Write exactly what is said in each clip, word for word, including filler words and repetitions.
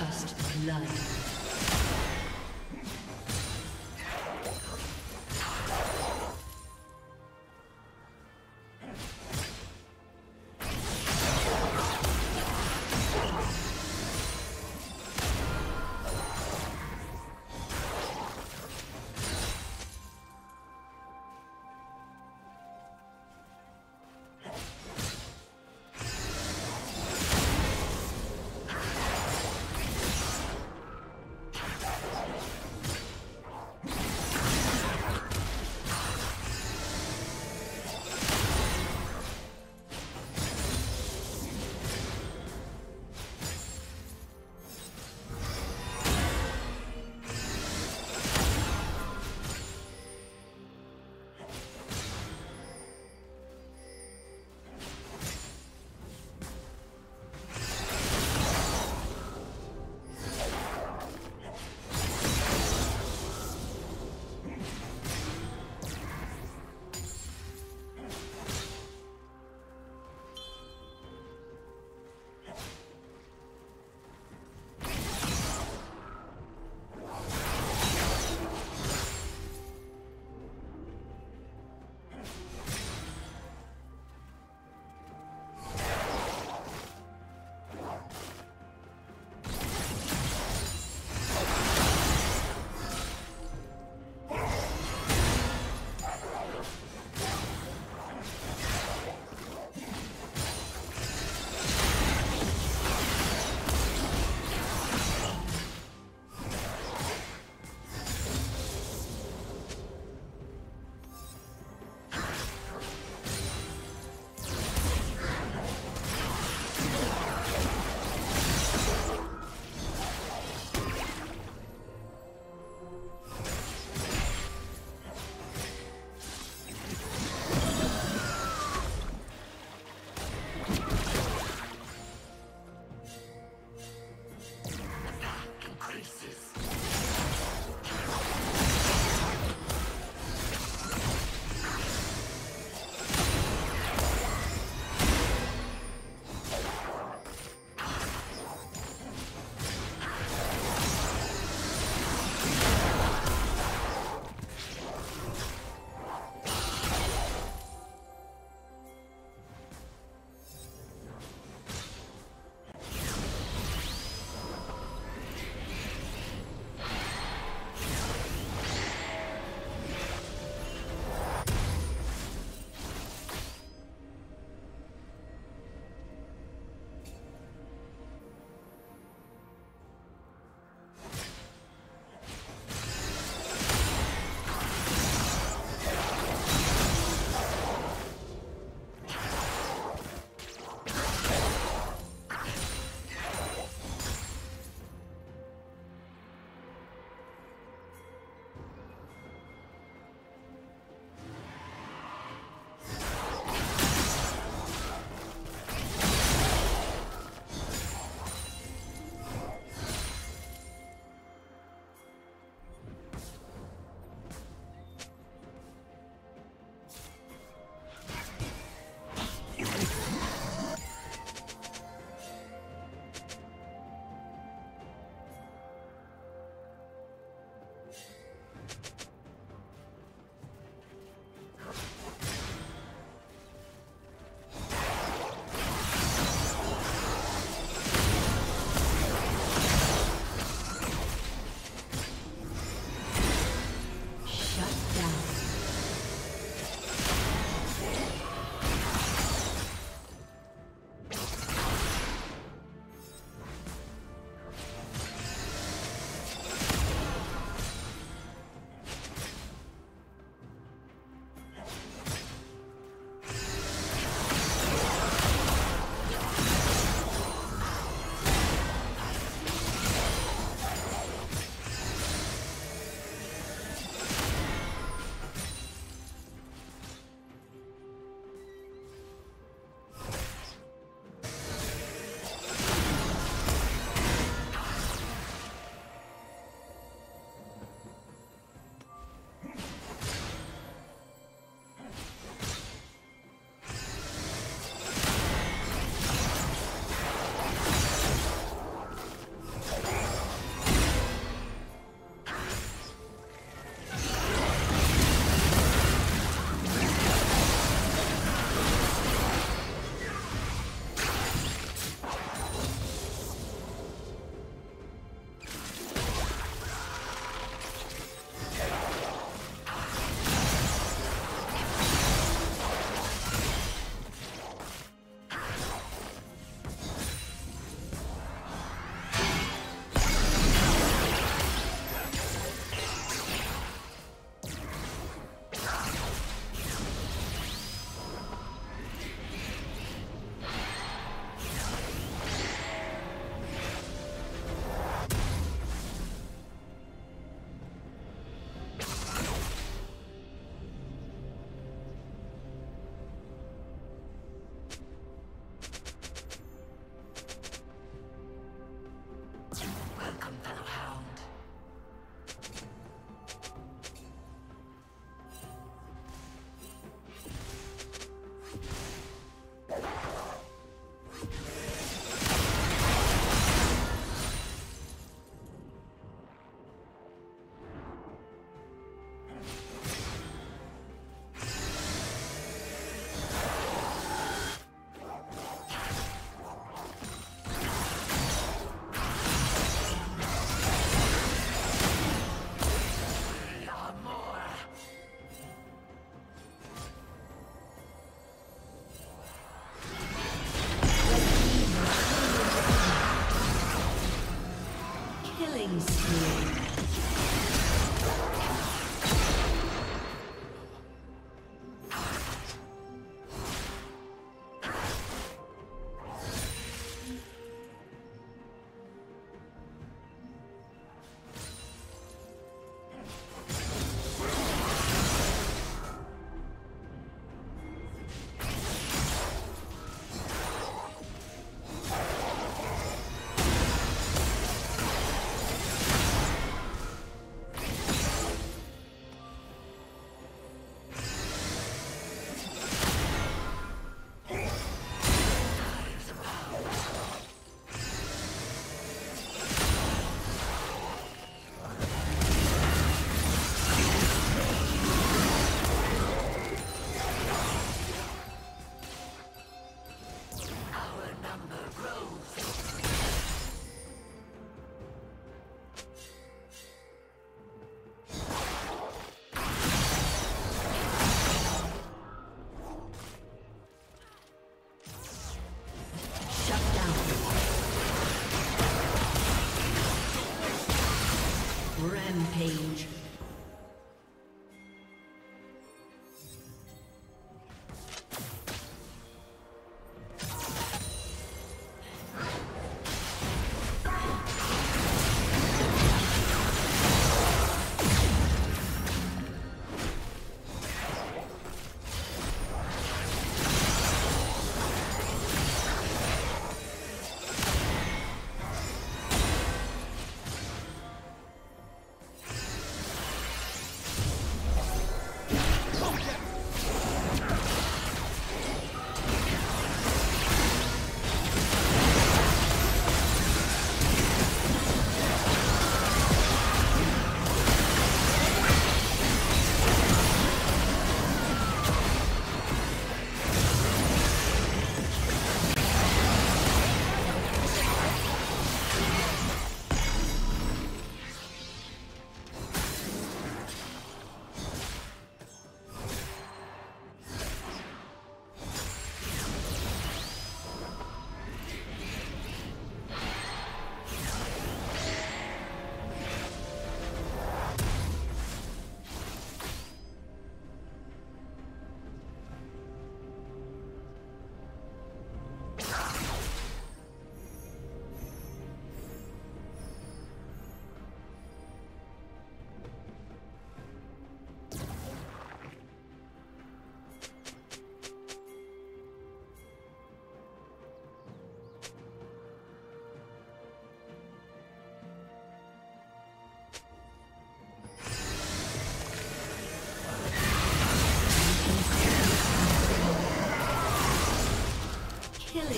First blood.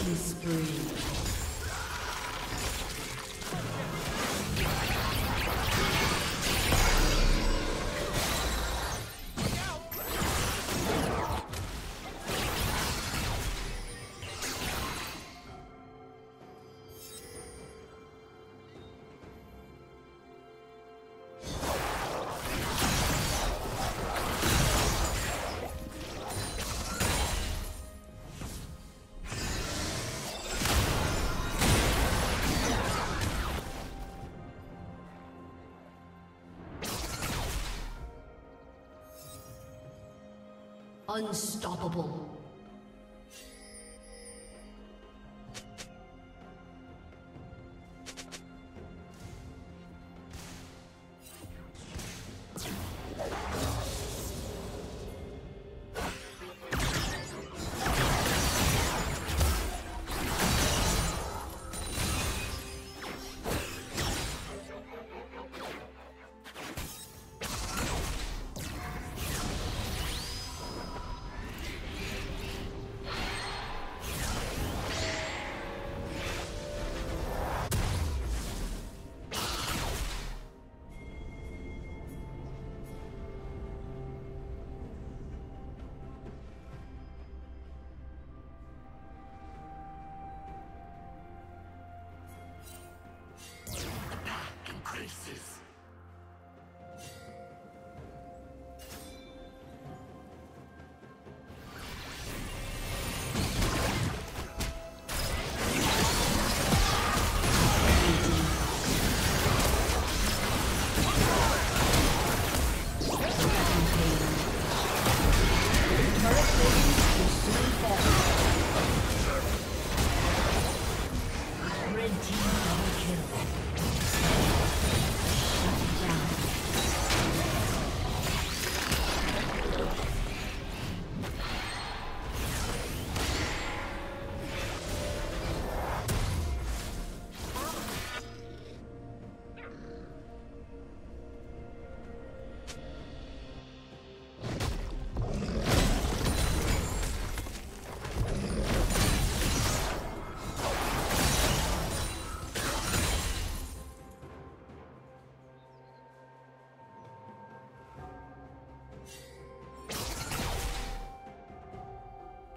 Killing spree. Unstoppable.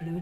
Blue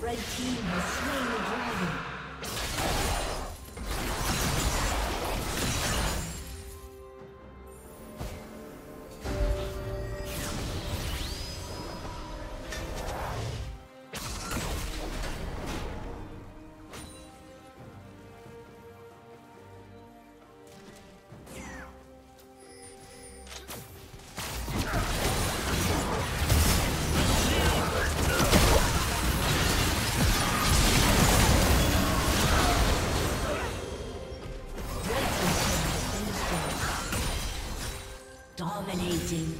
Red team has slain the dragon. Dominating.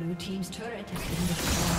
Blue team's turret has been destroyed.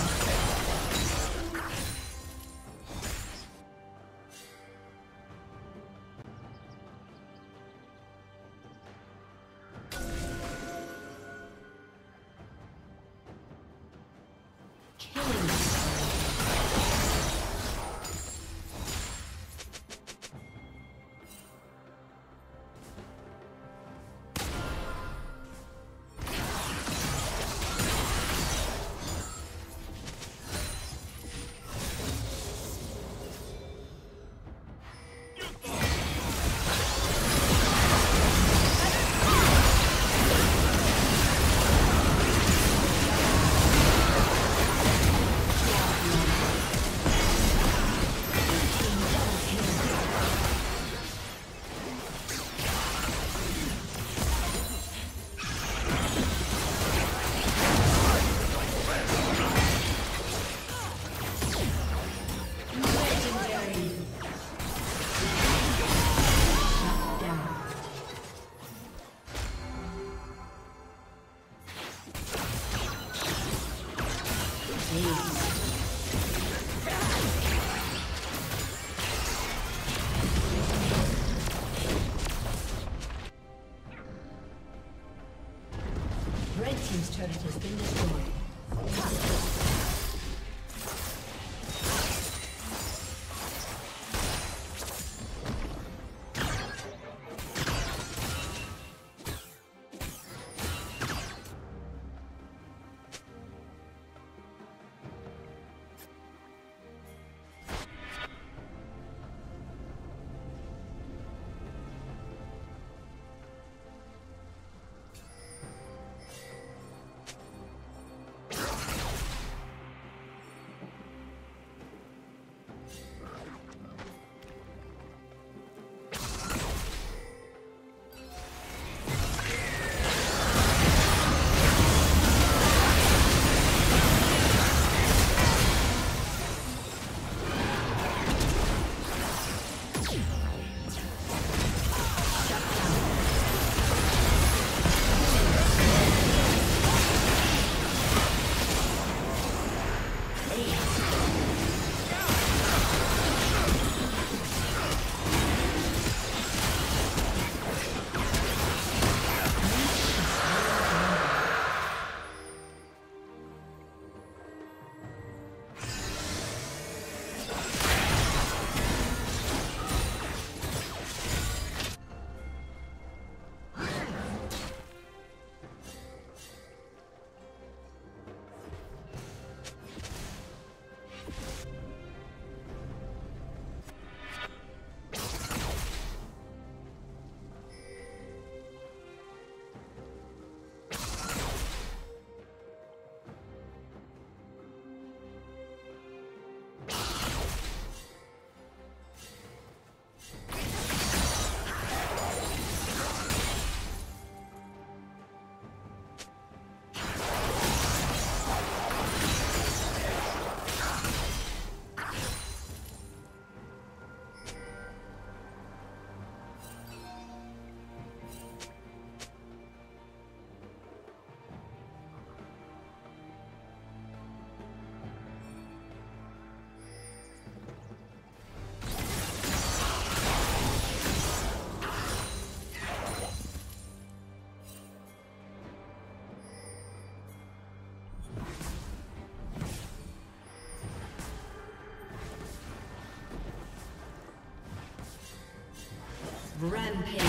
Rampage.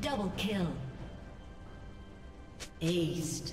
Double kill. Aced.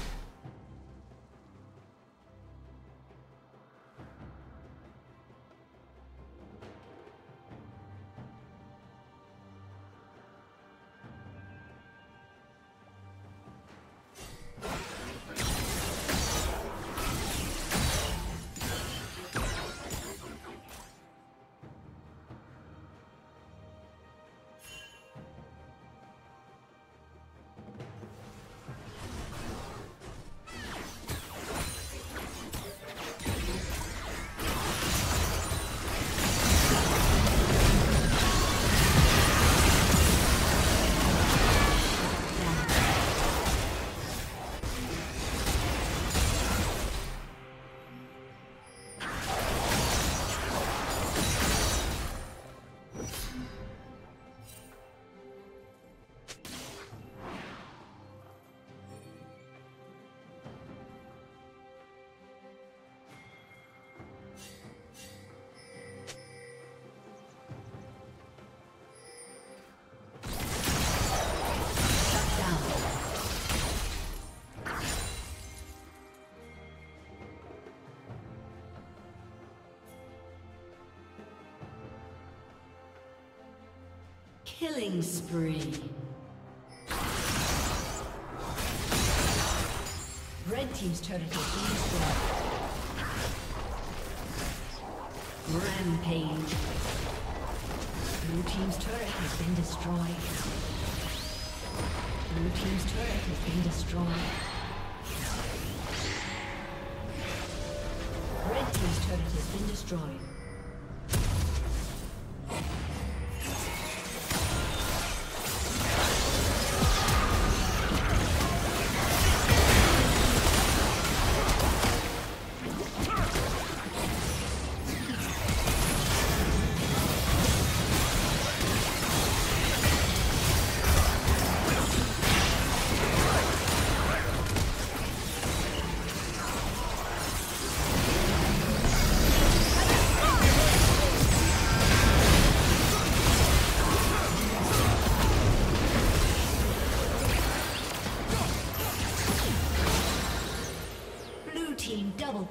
Killing spree. Red team's turret has been destroyed. Rampage. Blue team's turret has been destroyed. Blue team's turret has been destroyed. Red team's turret has been destroyed.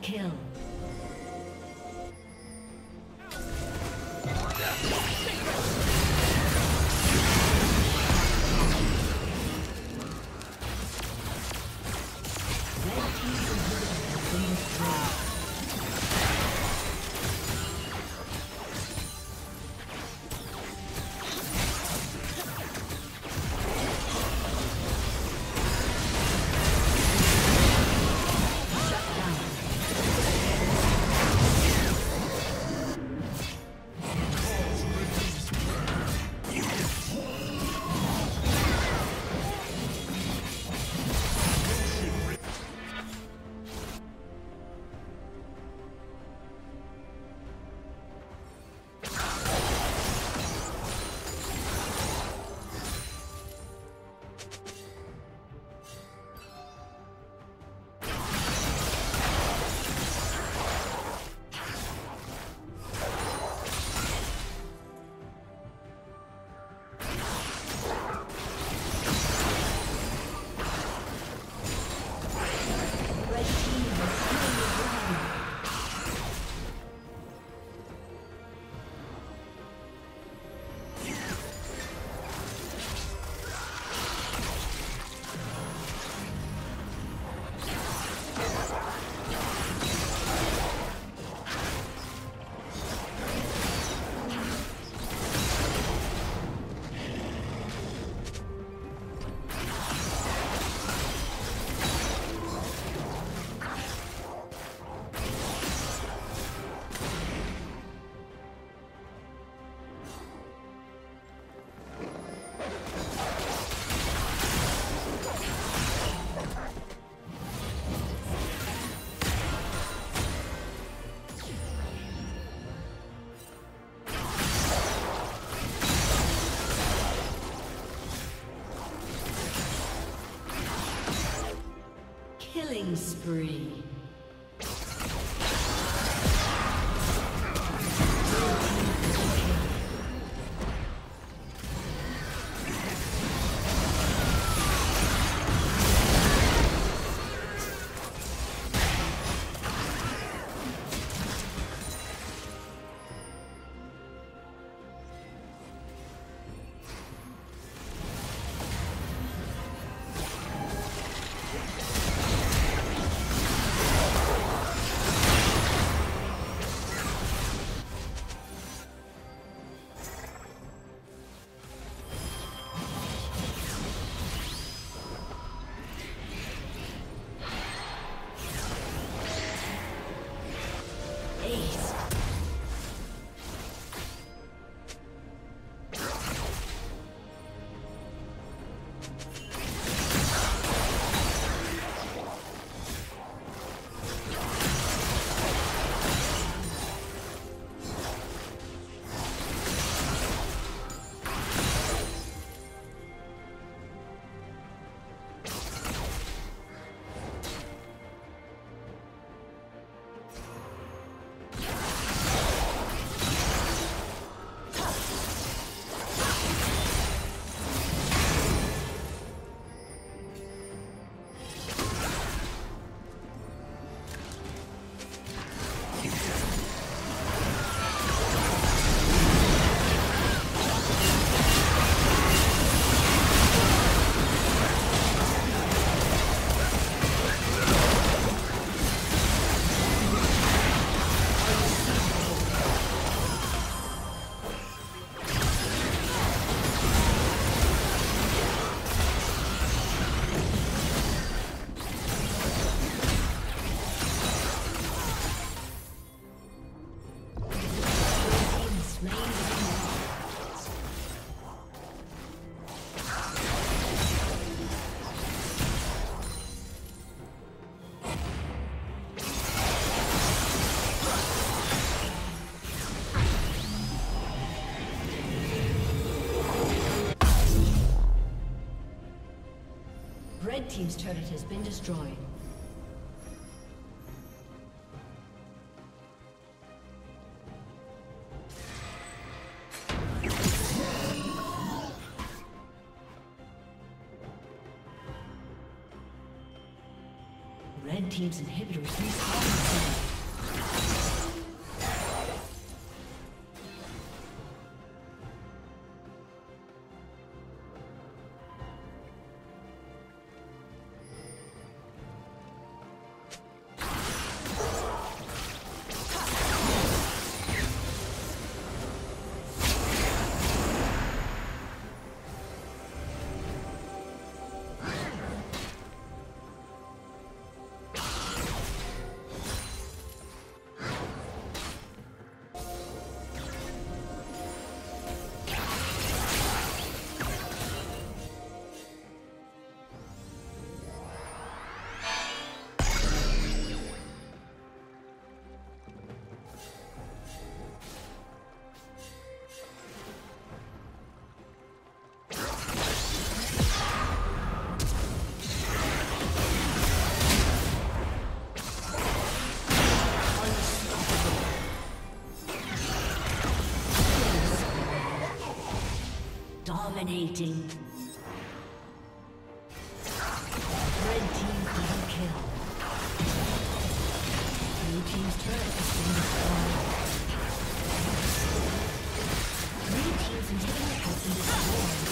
Kill. Killing spree. team's turret has been destroyed. Red team's inhibitors respawn. Dominating. Red team double kill. Blue team's turret has been destroyed. Green team's inhibitor has been destroyed. Blue team's turret has been destroyed.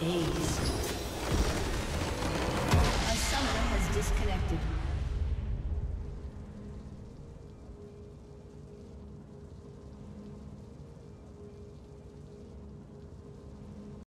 Aced. A summoner has disconnected.